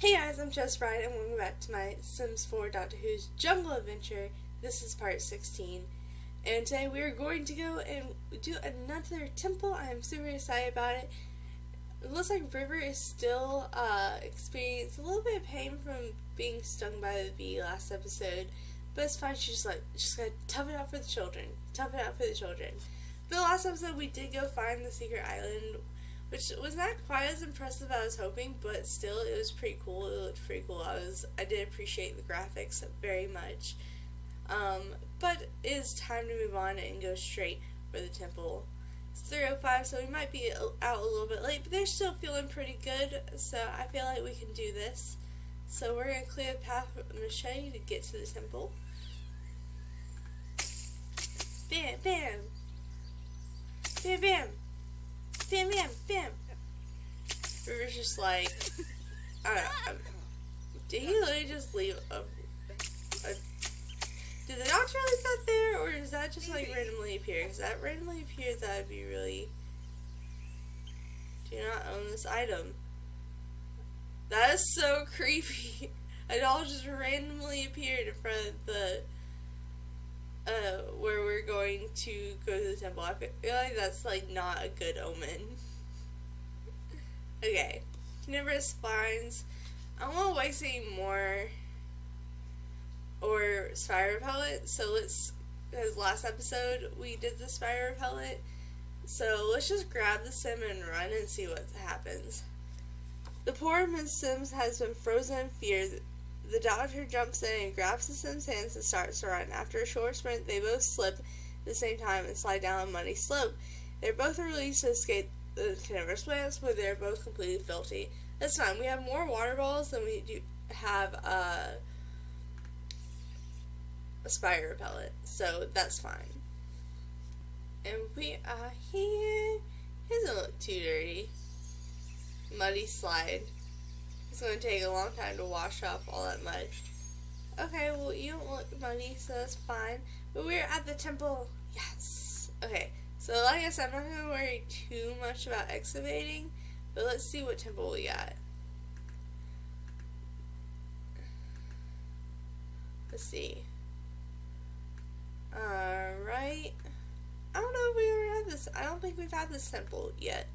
Hey guys, I'm Jess Bright, and welcome back to my Sims 4 Doctor Who's Jungle Adventure. This is part 16, and today we are going to go and do another temple. I am super excited about it. It looks like River is still experiencing a little bit of pain from being stung by the bee last episode, but it's fine. She's like, she's gonna tough it out for the children. Tough it out for the children. But last episode we did go find the secret island, which was not quite as impressive as I was hoping, but still it was pretty cool. It looked pretty cool. I did appreciate the graphics very much. But it is time to move on and go straight for the temple. It's 3:05, so we might be out a little bit late, but they're still feeling pretty good, so I feel like we can do this. So we're going to clear the path with a machete to get to the temple. Bam, bam! Bam, bam! Bam, bam, bam! River's just like, I don't know. Did he literally just leave a did the doctor leave that there, or does that just like randomly appear? Because that randomly appears, that would be really... Do not own this item. That is so creepy. It all just randomly appeared in front of the where we're going to go to the temple. I feel like that's like not a good omen. Okay. Universe spines. I don't want to waste any more or spider repellent, so let's, because last episode we did the spider repellent, so let's just grab the sim and run and see what happens. The poor Miss Sims has been frozen in fear. The doctor jumps in and grabs the Sims' hands and starts to run. After a short sprint, they both slip at the same time and slide down a muddy slope. They're both released to escape the cadaver plants, but they're both completely filthy. That's fine. We have more water balls than we do have a spider repellent, so that's fine. And we are here. It doesn't look too dirty. Muddy slide. It's going to take a long time to wash off all that mud. Okay, well, you don't look muddy, so that's fine. But we're at the temple. Yes. Okay, so like I said, I'm not going to worry too much about excavating, but let's see what temple we got. Let's see. Alright. I don't know if we ever had this. I don't think we've had this temple yet.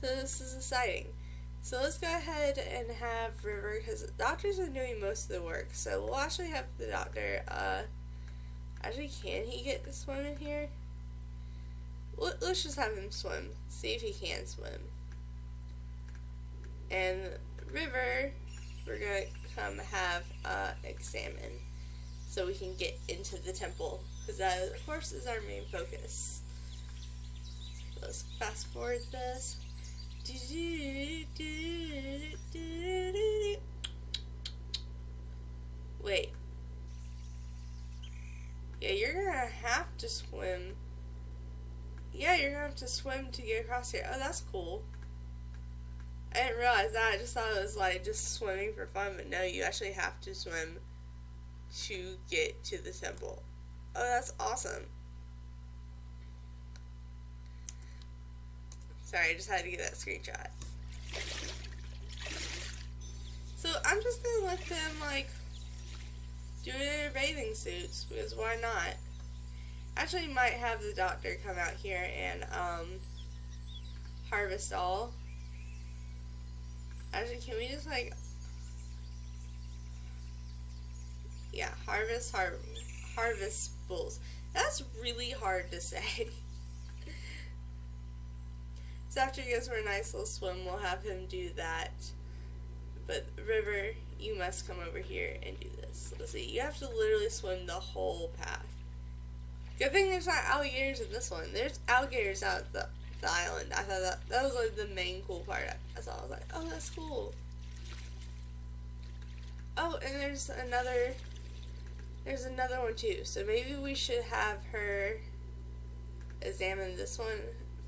So this is exciting. So let's go ahead and have River, because the doctor's been doing most of the work. So we'll actually have the doctor, actually, can he get to swim in here? Let's just have him swim. See if he can swim. And River, we're going to come have, examine. So we can get into the temple. Because that, of course, is our main focus. Let's fast forward this. Wait. Yeah, you're gonna have to swim. Yeah, you're gonna have to swim to get across here. Oh, that's cool. I didn't realize that. I just thought it was like just swimming for fun, but no, you actually have to swim to get to the temple. Oh, that's awesome. Sorry, I just had to get that screenshot. So I'm just gonna let them like do it in their bathing suits, because why not? Actually, might have the doctor come out here and harvest all. Actually, can we just like, yeah, harvest bulls. That's really hard to say. So after he goes for a nice little swim, we'll have him do that. But River, you must come over here and do this. Let's see, you have to literally swim the whole path. Good thing there's not alligators in this one. There's alligators out at the island. I thought that was like the main cool part. That's all. I was like, oh, that's cool. Oh, and there's another one too. So maybe we should have her examine this one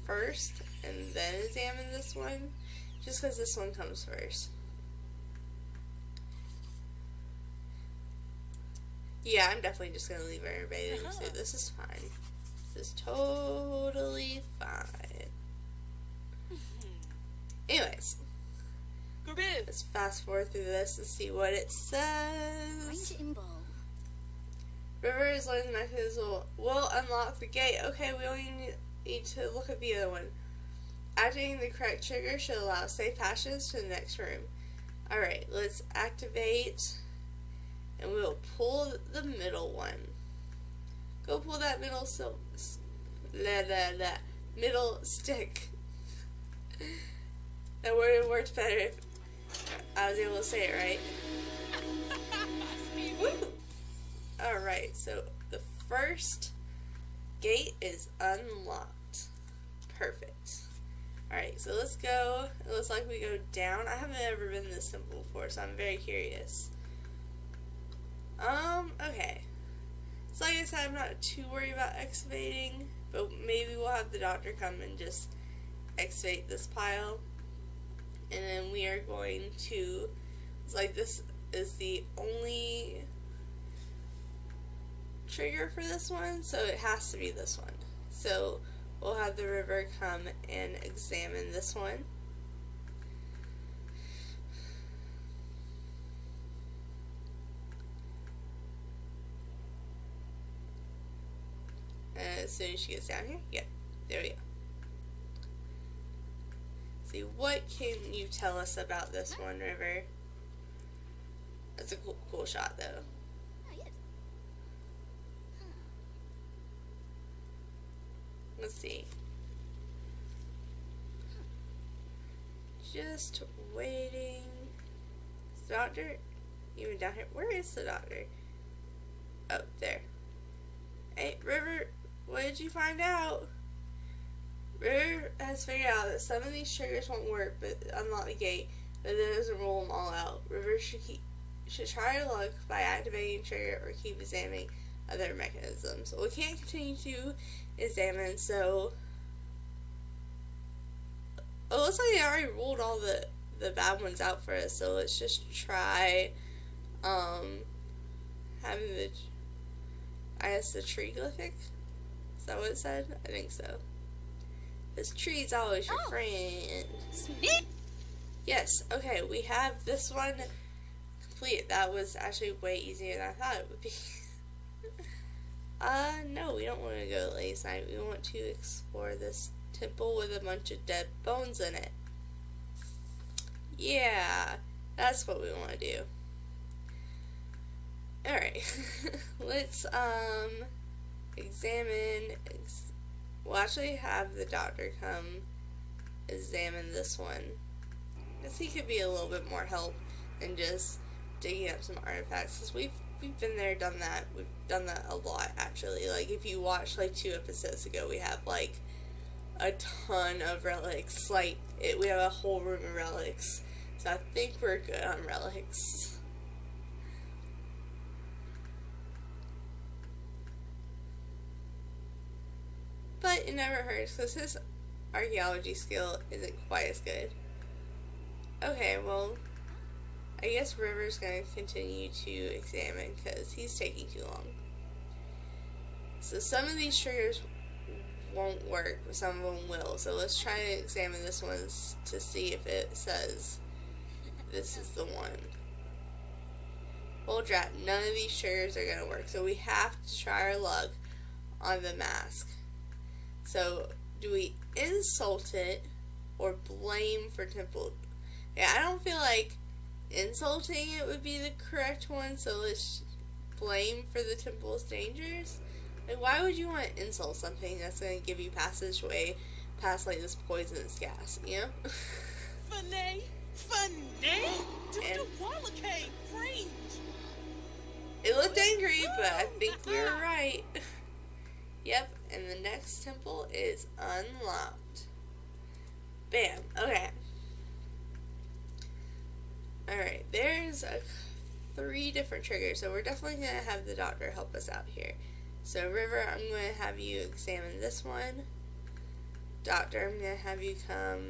first, and then examine this one, just because this one comes first. Yeah, I'm definitely just going to leave her in a bathing suit. This is fine. This is totally fine. Anyways, Let's fast forward through this and see what it says. River is learning the mechanism will unlock the gate. Okay, we only need to look at the other one. Activating the correct trigger should allow safe passages to the next room. Alright, let's activate and we'll pull the middle one. Go pull that middle middle stick. That word would have worked better if I was able to say it right. Woo! Alright, so the first gate is unlocked. Perfect. Alright, so let's go. It looks like we go down. I haven't ever been this simple before, so I'm very curious. Okay. So like I said, I'm not too worried about excavating, but maybe we'll have the doctor come and just excavate this pile. And then we are going to, it's like this is the only trigger for this one, so it has to be this one. So we'll have the river come and examine this one. As soon as she gets down here, yeah, there we go. See, what can you tell us about this one, River? That's a cool shot, though. Let's see. Just waiting. Is the doctor even down here? Where is the doctor? Oh, there. Hey, River, what did you find out? River has figured out that some of these triggers won't work, but unlock the gate, but it doesn't roll them all out. River should try her luck by activating a trigger or keep examining other mechanisms. We can't continue to examine, so it looks like they already ruled all the bad ones out for us, so let's just try having the, I guess, the tree glyphic? Is that what it said? I think so. This tree's always your friend. Sweet. Yes, okay, we have this one complete. That was actually way easier than I thought it would be. No, we don't want to go late night. We want to explore this temple with a bunch of dead bones in it. Yeah, that's what we want to do. Alright, let's, examine, we'll actually have the doctor come examine this one. Because he could be a little bit more help than just digging up some artifacts, because we've been there, done that. We've done that a lot, actually. Like, if you watch, like, 2 episodes ago, we have, like, a ton of relics. Like, we have a whole room of relics. So I think we're good on relics. But it never hurts, because his archaeology skill isn't quite as good. Okay, well, I guess River's going to continue to examine because he's taking too long. So some of these triggers won't work, but some of them will. So let's try to examine this one to see if it says this is the one. Well, drat, none of these triggers are going to work, so we have to try our luck on the mask. So do we insult it or blame for temple? Yeah, I don't feel like insulting it would be the correct one, so let's blame for the temple's dangers. Like, why would you want to insult something that's going to give you passageway past, like, this poisonous gas, you know? Funny! Funny! It looked angry, but I think we were right. Yep, and the next temple is unlocked. Bam, okay. Alright, there's 3 different triggers, so we're definitely going to have the doctor help us out here. So River, I'm going to have you examine this one. Doctor, I'm going to have you come.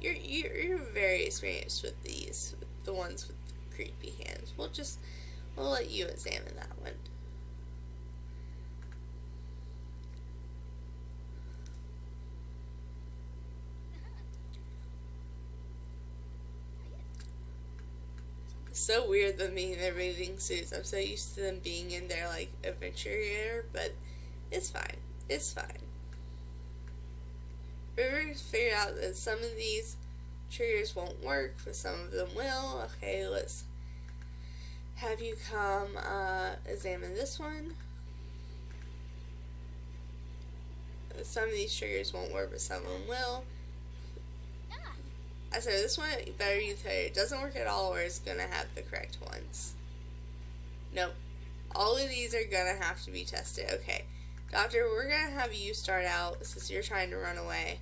You're very experienced with these, with the ones with the creepy hands. We'll let you examine that one. so weird them being in their bathing suits. I'm so used to them being in their, like, adventure, but it's fine. It's fine. River figured out that some of these triggers won't work, but some of them will. Okay, let's have you come examine this one. Some of these triggers won't work, but some of them will. I said this one, better you tell you it doesn't work at all, or it's gonna have the correct ones. Nope. All of these are gonna have to be tested. Okay. Doctor, we're gonna have you start out, since you're trying to run away.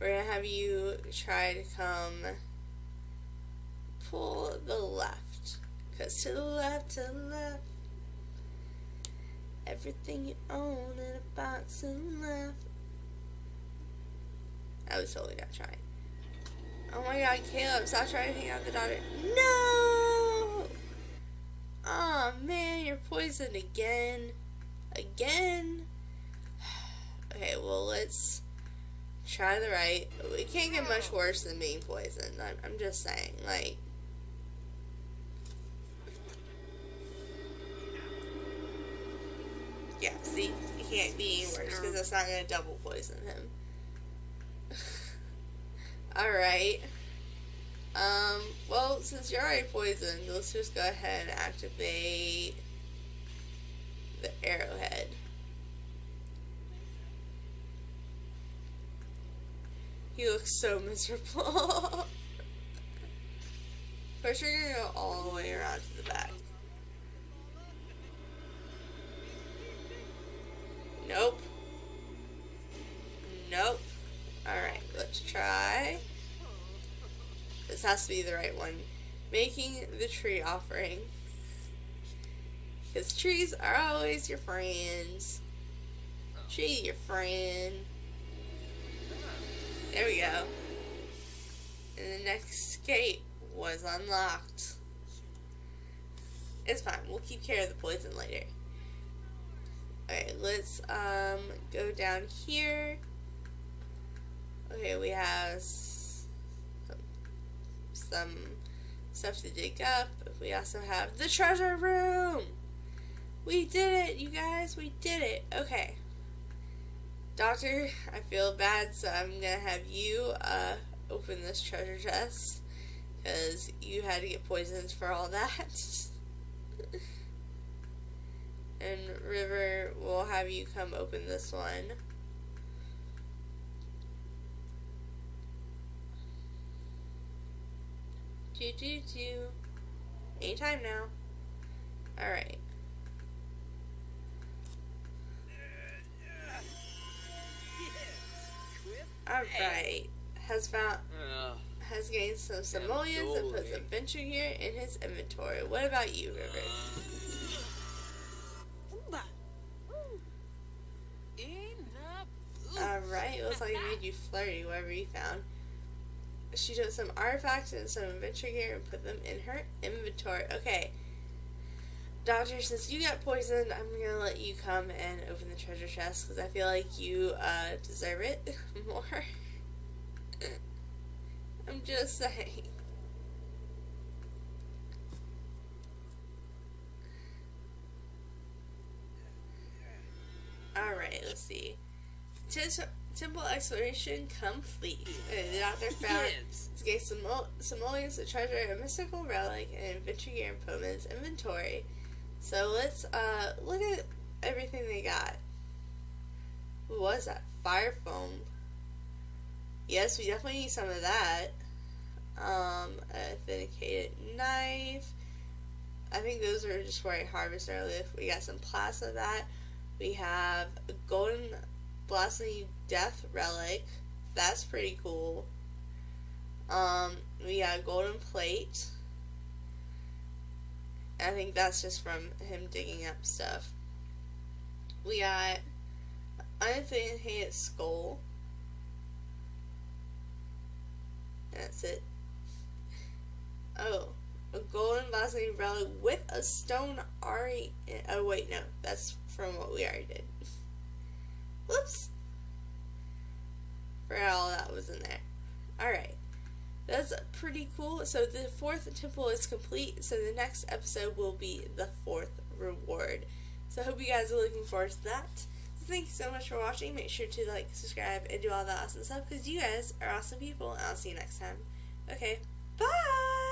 We're gonna have you try to come pull the left. 'Cause to the left, everything you own in a box and left. I was totally not trying. Oh my god, Caleb, stop trying to hang out with the daughter. No! Aw, man, you're poisoned again. Again? Okay, well, let's try the right. It can't get much worse than being poisoned. I'm just saying, like... Yeah, see? It can't be any worse, because that's not going to double poison him. Alright, well, since you're already poisoned, let's just go ahead and activate the arrowhead. He looks so miserable. First, you're gonna go all the way around to the back. Nope. Nope. Alright, let's try. This has to be the right one. Making the tree offering. Because trees are always your friends. Tree your friend. There we go. And the next gate was unlocked. It's fine. We'll keep care of the poison later. Alright, let's go down here. Okay, we have some stuff to dig up. We also have the treasure room! We did it, you guys! We did it! Okay. Doctor, I feel bad, so I'm gonna have you open this treasure chest, because you had to get poisoned for all that. And River, we'll have you come open this one. Anytime now. Alright. Alright. Has gained some simoleons and puts adventure gear in his inventory. What about you, River? Alright, it looks like it made you flirty, whatever you found. She took some artifacts and some adventure gear and put them in her inventory. Okay. Doctor, since you got poisoned, I'm going to let you come and open the treasure chest, because I feel like you deserve it more. I'm just saying. Alright, let's see. Temple exploration complete. The doctor found simoleons, a treasure, a mystical relic, and adventure gear in Pullman's inventory. So let's look at everything they got. What was that? Fire foam. Yes, we definitely need some of that. An authenticated knife. I think those were just where I harvested earlier. We got some plasma of that. We have a golden Blossoming Death Relic. That's pretty cool. We got a golden plate. I think that's just from him digging up stuff. We got unauthenticated skull. That's it. Oh, a golden blossoming relic with a stone already. Oh wait, no, that's from what we already did. Whoops. Forgot all that was in there. Alright. That's pretty cool. So the fourth temple is complete, so the next episode will be the fourth reward. So I hope you guys are looking forward to that. So thank you so much for watching. Make sure to like, subscribe, and do all that awesome stuff, because you guys are awesome people, and I'll see you next time. Okay, bye!